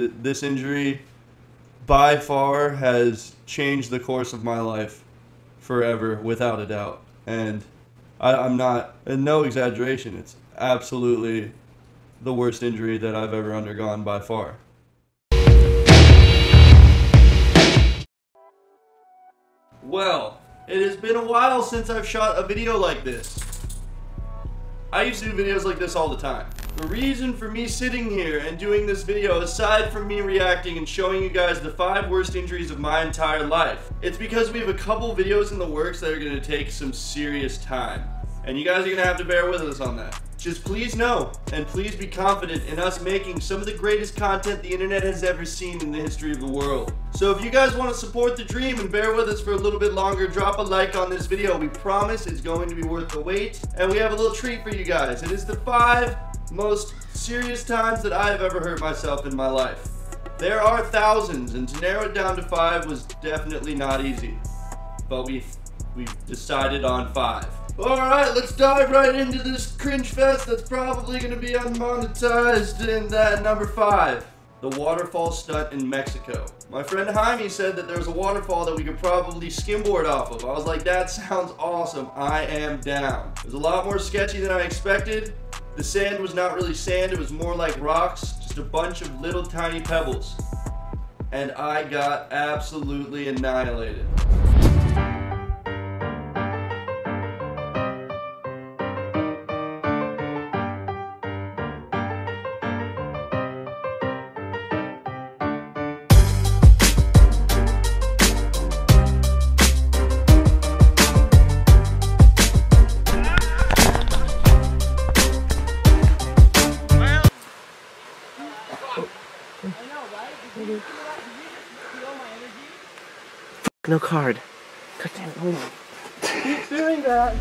This injury by far has changed the course of my life forever, without a doubt. And I'm not, and no exaggeration, it's absolutely the worst injury that I've ever undergone by far. Well, it has been a while since I've shot a video like this. I used to do videos like this all the time. The reason for me sitting here and doing this video, aside from me reacting and showing you guys the 5 worst injuries of my entire life, it's because we have a couple videos in the works that are going to take some serious time. And you guys are going to have to bear with us on that. Just please know, and please be confident in us making some of the greatest content the internet has ever seen in the history of the world. So if you guys want to support the dream and bear with us for a little bit longer, drop a like on this video. We promise it's going to be worth the wait. And we have a little treat for you guys. It is the 5 most serious times that I've ever hurt myself in my life. There are thousands, and to narrow it down to 5 was definitely not easy. But we've decided on 5. Alright, let's dive right into this cringe fest that's probably going to be unmonetized in that number 5. The waterfall stunt in Mexico. My friend Jaime said that there's a waterfall that we could probably skimboard off of. I was like, that sounds awesome. I am down. It was a lot more sketchy than I expected. The sand was not really sand, it was more like rocks, just a bunch of little tiny pebbles. And I got absolutely annihilated. No card. God damn it, hold on. Keep doing that.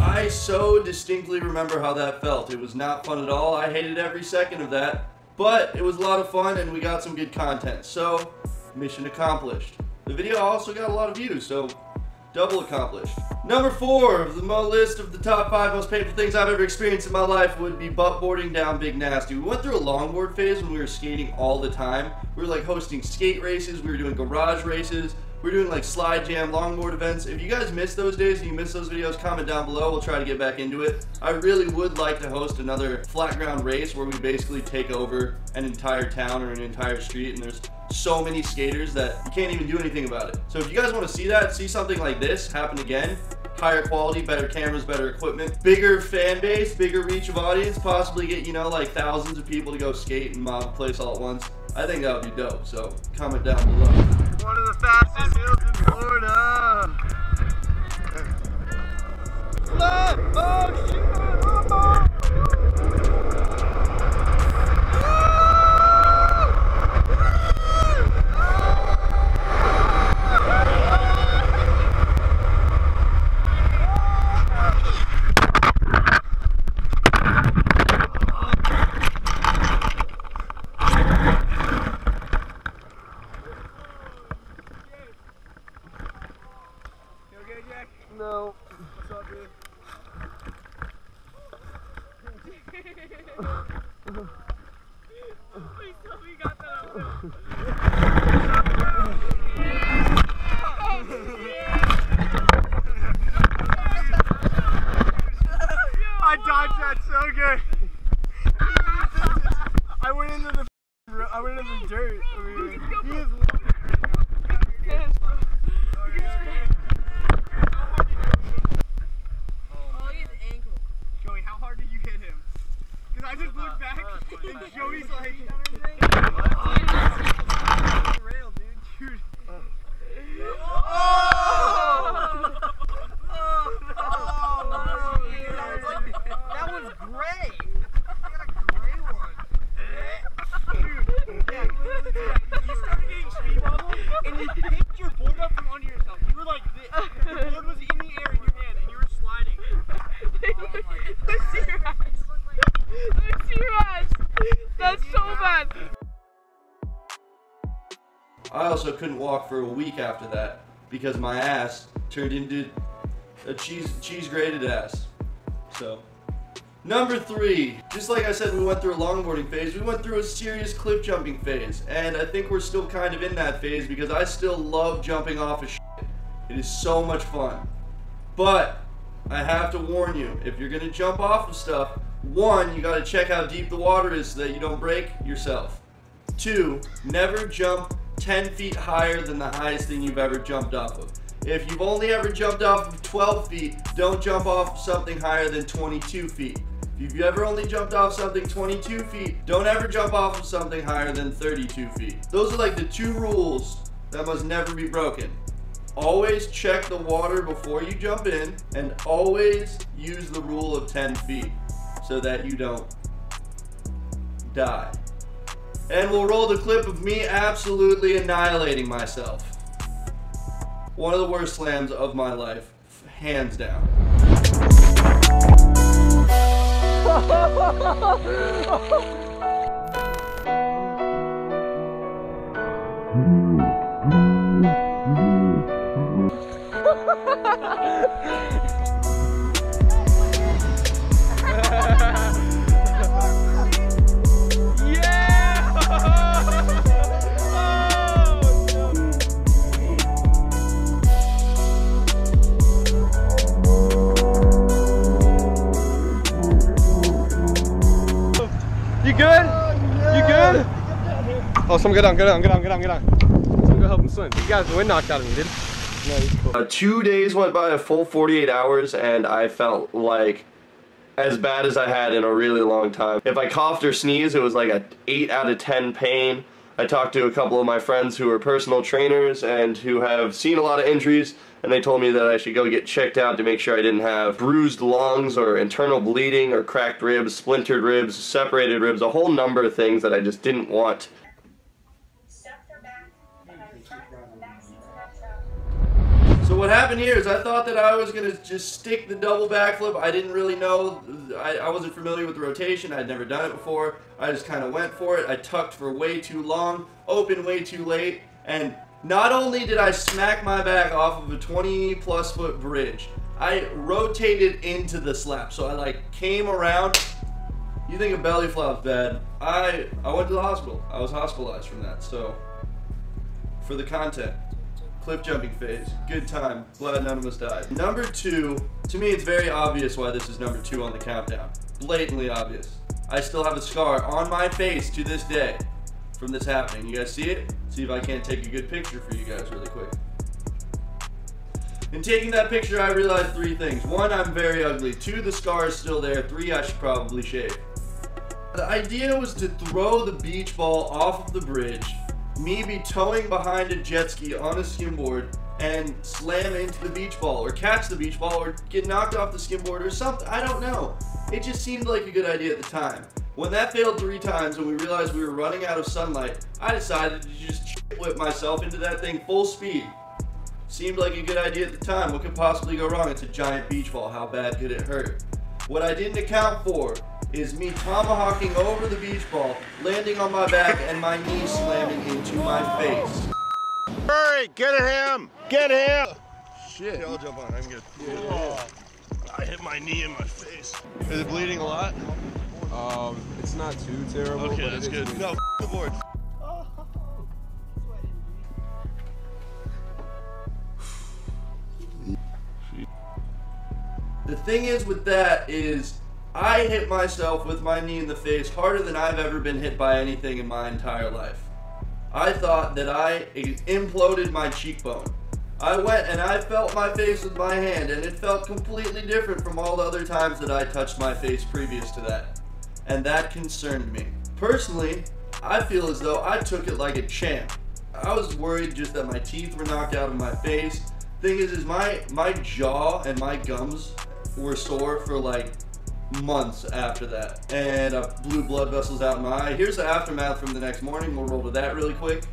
I so distinctly remember how that felt. It was not fun at all. I hated every second of that, but it was a lot of fun and we got some good content. So, mission accomplished. The video also got a lot of views, so double accomplished. Number 4 of the list of the top 5 most painful things I've ever experienced in my life would be buttboarding down Big Nasty. We went through a longboard phase when we were skating all the time. We were like hosting skate races, we were doing garage races, we were doing like slide jam, longboard events. If you guys miss those days and you miss those videos, comment down below. We'll try to get back into it. I really would like to host another flat ground race where we basically take over an entire town or an entire street, and there's so many skaters that you can't even do anything about it. So if you guys want to see that, see something like this happen again, higher quality, better cameras, better equipment, bigger fan base, bigger reach of audience, possibly get, you know, like thousands of people to go skate and mob a place all at once. I think that would be dope, so comment down below. One of the fastest hills in Florida! Flip! Oh, shit! Oh, What's up, dude? Please tell me you got that. I dodged that so good. I went into the dirt. I just looked back and Joey's like, oh, rail, dude. Dude. Oh! Oh no! Oh, dude. That was gray. I got a gray one. Dude, yeah, you started getting speed bubble and you picked your board up from under yourself. You were like this. Your board was in the air in your hand and you were sliding. Oh my God. That's so bad. I also couldn't walk for a week after that because my ass turned into a cheese grated ass. So, number 3, just like I said, we went through a longboarding phase. We went through a serious cliff jumping phase, and I think we're still kind of in that phase because I still love jumping off of shit. It is so much fun. But I have to warn you, if you're gonna jump off of stuff, 1, you gotta check how deep the water is so that you don't break yourself. 2, never jump 10 feet higher than the highest thing you've ever jumped off of. If you've only ever jumped off of 12 feet, don't jump off something higher than 22 feet. If you've ever only jumped off something 22 feet, don't ever jump off of something higher than 32 feet. Those are like the 2 rules that must never be broken. Always check the water before you jump in, and always use the rule of 10 feet. So that you don't die. And we'll roll the clip of me absolutely annihilating myself. One of the worst slams of my life, hands down. Oh, someone get down. Someone go help him swim. You got the wind knocked out of me, dude. No, he's cool. 2 days went by, a full 48 hours, and I felt like as bad as I had in a really long time. If I coughed or sneezed, it was like a 8 out of 10 pain. I talked to a couple of my friends who are personal trainers and who have seen a lot of injuries, and they told me that I should go get checked out to make sure I didn't have bruised lungs or internal bleeding or cracked ribs, splintered ribs, separated ribs, a whole number of things that I just didn't want. So what happened here is I thought that I was going to just stick the double backflip. I didn't really know. I wasn't familiar with the rotation. I'd never done it before. I just kind of went for it. I tucked for way too long, opened way too late, and not only did I smack my back off of a 20+ foot bridge, I rotated into the slap. So I like came around. You think a belly flop's bad. I went to the hospital. I was hospitalized from that. So for the content. Cliff jumping phase, good time, glad none of us died. Number 2, to me it's very obvious why this is number 2 on the countdown. Blatantly obvious. I still have a scar on my face to this day from this happening. You guys see it? See if I can't take a good picture for you guys really quick. In taking that picture, I realized 3 things. 1, I'm very ugly. 2, the scar is still there. 3, I should probably shave. The idea was to throw the beach ball off of the bridge, me be towing behind a jet ski on a skimboard and slam into the beach ball or catch the beach ball or get knocked off the skimboard or something. I don't know. It just seemed like a good idea at the time. When that failed 3 times and we realized we were running out of sunlight, I decided to just whip myself into that thing full speed. Seemed like a good idea at the time. What could possibly go wrong? It's a giant beach ball. How bad could it hurt? What I didn't account for is me tomahawking over the beach ball, landing on my back, and my knee slamming into my face. Hurry, get him! Get him! shit. Yeah, I'll jump on. I'm good. Yeah. I hit my knee in my face. Is it bleeding a lot? It's not too terrible. Okay, but that's good. Bleeding. No, f the board. The thing is with that is I hit myself with my knee in the face harder than I've ever been hit by anything in my entire life. I thought that I imploded my cheekbone. I went and I felt my face with my hand, and it felt completely different from all the other times that I touched my face previous to that. And that concerned me. Personally, I feel as though I took it like a champ. I was worried just that my teeth were knocked out of my face. Thing is my jaw and my gums were sore for like months after that, and I blew blood vessels out in my eye. Here's the aftermath from the next morning. We'll roll to that really quick.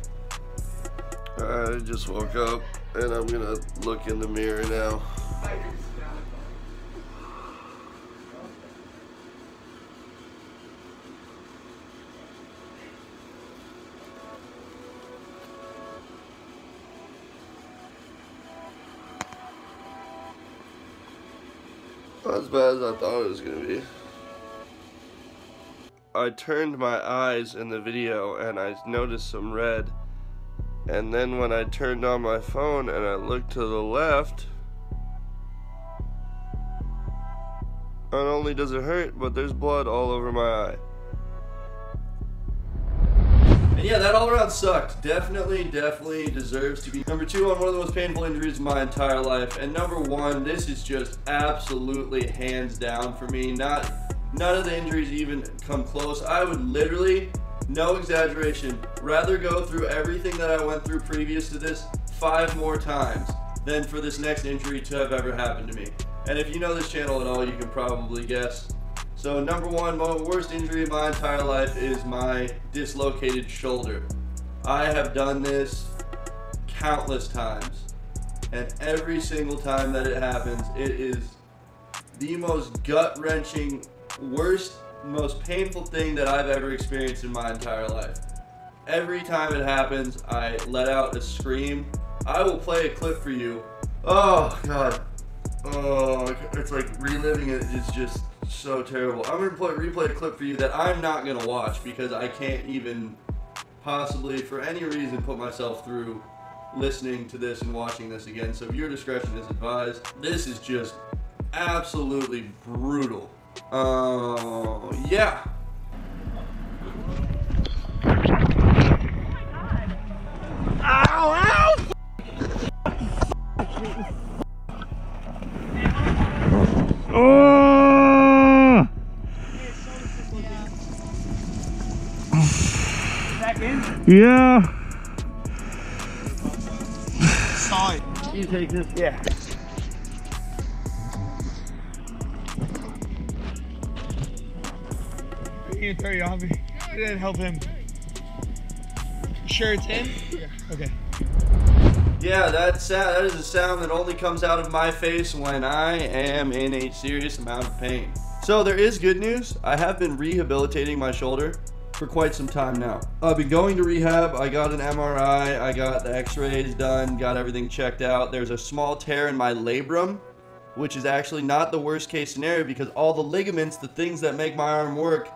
I just woke up and I'm gonna look in the mirror now. Not as bad as I thought it was gonna be. I turned my eyes in the video and I noticed some red, and then when I turned on my phone and I looked to the left, not only does it hurt, but there's blood all over my eye. And yeah, that all around sucked. Definitely deserves to be number 2 on one of the most painful injuries of my entire life. And number 1, this is just absolutely hands down for me. None of the injuries even come close. I would literally, no exaggeration, rather go through everything that I went through previous to this 5 more times than for this next injury to have ever happened to me. And if you know this channel at all, you can probably guess. So number 1, my worst injury of my entire life is my dislocated shoulder. I have done this countless times, and every single time that it happens, it is the most gut-wrenching, worst, most painful thing that I've ever experienced in my entire life. Every time it happens, I let out a scream. I will play a clip for you. Oh God. Oh, it's like reliving it is just so terrible. I'm gonna replay a clip for you that I'm not gonna watch because I can't even possibly for any reason put myself through listening to this and watching this again, so your discretion is advised. This is just absolutely brutal. Oh yeah. Yeah. Sorry. You take this. Yeah. You throw your hobby. It didn't help him. Sure, it's him. Yeah. Okay. Yeah, that is a sound that only comes out of my face when I am in a serious amount of pain. So there is good news. I have been rehabilitating my shoulder for quite some time now. I've been going to rehab. I got an MRI, I got the x-rays done, got everything checked out. There's a small tear in my labrum, which is actually not the worst case scenario because all the ligaments, the things that make my arm work,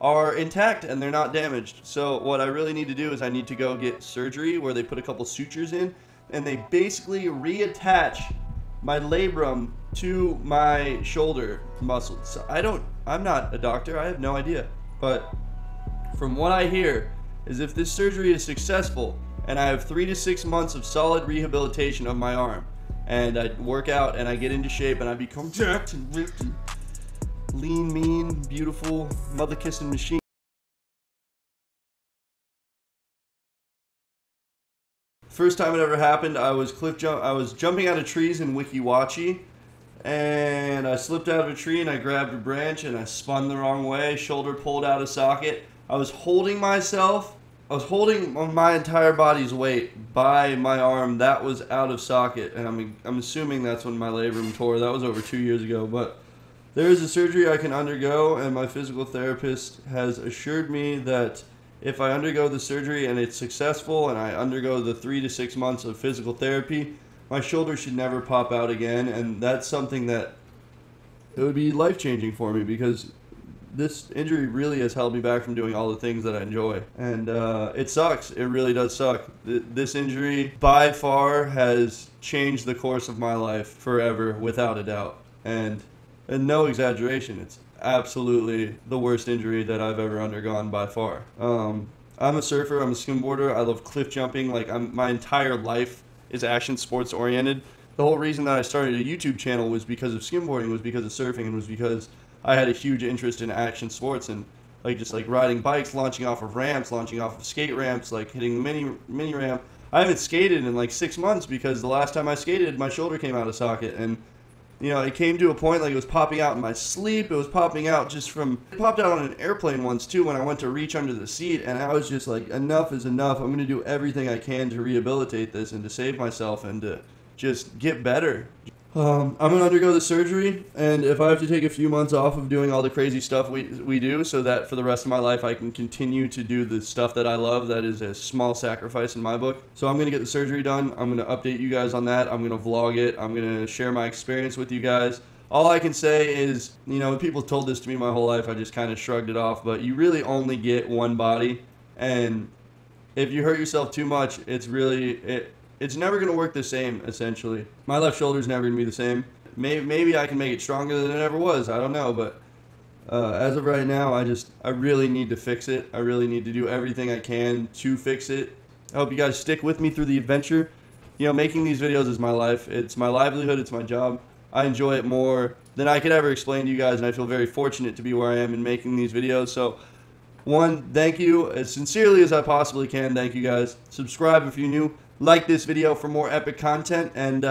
are intact and they're not damaged. So what I really need to do is I need to go get surgery where they put a couple sutures in and they basically reattach my labrum to my shoulder muscle. So I'm not a doctor, I have no idea, but from what I hear is if this surgery is successful and I have 3 to 6 months of solid rehabilitation of my arm and I work out and I get into shape and I become jacked and ripped and lean, mean, beautiful, mother kissing machine. First time it ever happened, I was jumping out of trees in Wikiwachi, and I slipped out of a tree and I grabbed a branch and I spun the wrong way, shoulder pulled out of socket. I was holding my entire body's weight by my arm that was out of socket, and I'm assuming that's when my labrum tore. That was over 2 years ago, but there is a surgery I can undergo, and my physical therapist has assured me that if I undergo the surgery and it's successful and I undergo the 3 to 6 months of physical therapy, My shoulder should never pop out again, and that's something that it would be life-changing for me, because this injury really has held me back from doing all the things that I enjoy. And it sucks. It really does suck. This injury by far has changed the course of my life forever, without a doubt. And no exaggeration, it's absolutely the worst injury that I've ever undergone by far. I'm a surfer, I'm a skimboarder, I love cliff jumping. Like, my entire life is action sports oriented. The whole reason that I started a YouTube channel was because of skimboarding, was because of surfing, and was because I had a huge interest in action sports and just riding bikes, launching off of ramps, launching off of skate ramps, like hitting the mini ramp. I haven't skated in like 6 months because the last time I skated, my shoulder came out of socket, and you know, it came to a point like it was popping out in my sleep. It was popping out just from, it popped out on an airplane once too when I went to reach under the seat, and I was just like, enough is enough. I'm gonna do everything I can to rehabilitate this and to save myself and to just get better. I'm gonna undergo the surgery, and if I have to take a few months off of doing all the crazy stuff we do, so that for the rest of my life I can continue to do the stuff that I love, that is a small sacrifice in my book. So I'm gonna get the surgery done. I'm gonna update you guys on that. I'm gonna vlog it. I'm gonna share my experience with you guys. All I can say is, you know, people told this to me my whole life, I just kind of shrugged it off, but you really only get one body, and if you hurt yourself too much, it's really, it's never going to work the same, essentially. My left shoulder's never going to be the same. Maybe I can make it stronger than it ever was. I don't know, but as of right now, I really need to fix it. I really need to do everything I can to fix it. I hope you guys stick with me through the adventure. You know, making these videos is my life. It's my livelihood. It's my job. I enjoy it more than I could ever explain to you guys, and I feel very fortunate to be where I am in making these videos. So, one, thank you as sincerely as I possibly can. Thank you guys. Subscribe if you're new. Like this video for more epic content, and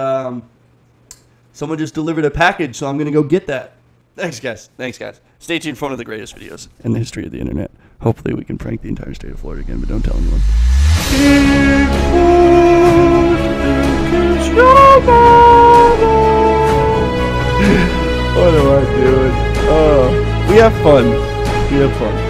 someone just delivered a package, so I'm gonna go get that. Thanks guys, thanks guys. Stay tuned for one of the greatest videos in the history of the internet. Hopefully we can prank the entire state of Florida again, but don't tell anyone. What am I doing? We have fun.